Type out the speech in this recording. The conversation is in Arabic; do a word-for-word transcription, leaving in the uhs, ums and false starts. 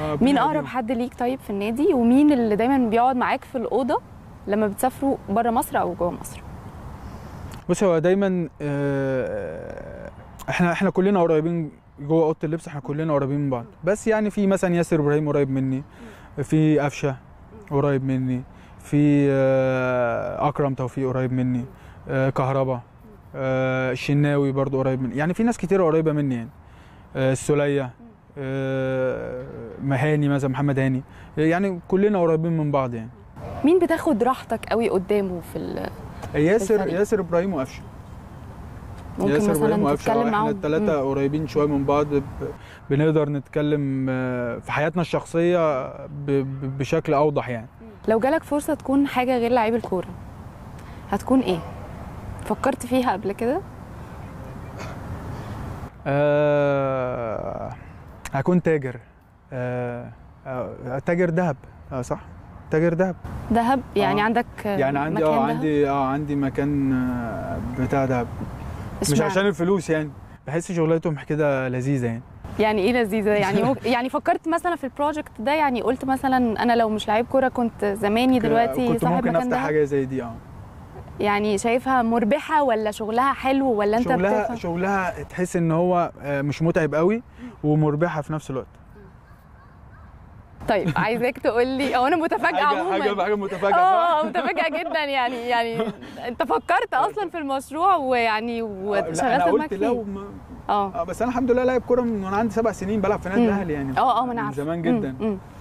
مين اقرب حد ليك طيب في النادي، ومين اللي دايما بيقعد معاك في الاوضه لما بتسافروا بره مصر او جوه مصر؟ بص هو دايما احنا احنا كلنا قريبين جوه اوضه اللبس، احنا كلنا قريبين من بعض، بس يعني في مثلا ياسر ابراهيم قريب مني، في أفشة قريب مني، في اكرم توفيق قريب مني، كهربا، الشناوي برضو قريب مني، يعني في ناس كتير قريبه مني يعني، السليه، مهاني مثلا، محمد هاني، يعني كلنا قريبين من بعض يعني. مين بتاخد راحتك قوي قدامه في ال ياسر في ياسر ابراهيم وقفشه، ياسر ابراهيم وقفشه احنا الثلاثه قريبين شويه من بعض، بنقدر نتكلم في حياتنا الشخصيه بشكل اوضح يعني. لو جالك فرصه تكون حاجه غير لعيب الكوره هتكون ايه؟ فكرت فيها قبل كده؟ آه... هكون تاجر، آه... آه... تاجر ذهب. اه صح، تاجر ذهب. ذهب يعني آه. عندك يعني عندي اه عندي اه عندي مكان بتاع ذهب، مش عشان الفلوس يعني، بحس شغلتهم كده لذيذه يعني. يعني ايه لذيذه يعني؟ يعني فكرت مثلا في البروجكت ده، يعني قلت مثلا انا لو مش لعيب كوره كنت زماني دلوقتي كنت صاحب ممكن مكان افتح حاجه زي دي. اه يعني شايفها مربحه ولا شغلها حلو ولا انت شغلها بتفهم؟ شغلها تحس ان هو مش متعب قوي ومربحه في نفس الوقت. طيب عايزاك تقول لي، او انا متفاجئه عموما، حاجه حاجه متفاجئه اه متفاجئه جدا يعني. يعني انت فكرت اصلا في المشروع ويعني وشغلت معاك فيه؟ اه بس انا الحمد لله لاعب كوره من وانا عندي سبع سنين، بلعب في النادي الاهلي يعني. اه اه ما انا عارفه من زمان جدا. مم. مم.